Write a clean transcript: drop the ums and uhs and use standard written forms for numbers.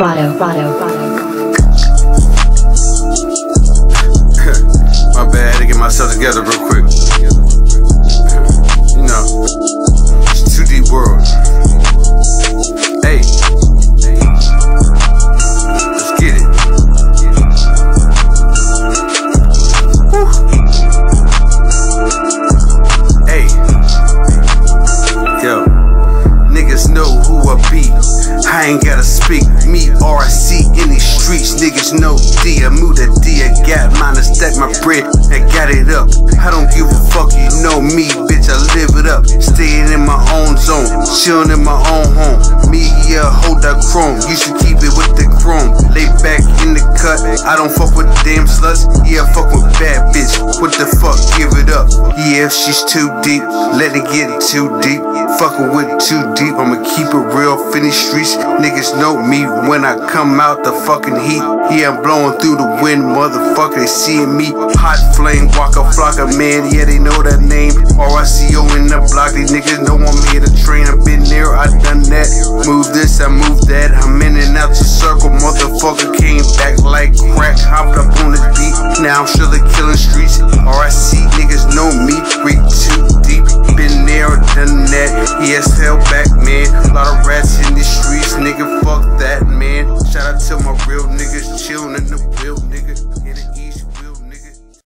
My bad, I had to get myself together real quick. You know, it's 2D world. Hey, let's get it. Woo. Hey, yo, niggas know who I be. I ain't gotta speak. Me RC in these streets, niggas know D. I moved a D. I got mine to stack my bread and got it up. I don't give a fuck, you know me, bitch. I live it up, staying in my own zone, chilling in my own home. Me, yeah, hold that chrome. You should keep it with the chrome. Lay back in the cut. I don't fuck with damn sluts. Yeah, I fuck with bad bitch. What the fuck? Give it up. Yeah, if she's too deep, let it get too deep. Fucking with too deep. I'ma keep it real. Finish streets. Niggas know me when I come out the fucking heat. Yeah, I'm blowing through the wind, motherfucker. They seeing me. Hot flame, walker, flocker, man. Yeah, they know that name. RICO in the block. These niggas know I'm here to train. I've been there, I done that. Move this, I move that. I'm in and out the circle, motherfucker. Came back like crack. Hopped up on the beat. Now I'm sure they're killing streets. RIC niggas know me. Reek2Deep. Been there, done that. ESL back, man. A lot of rats.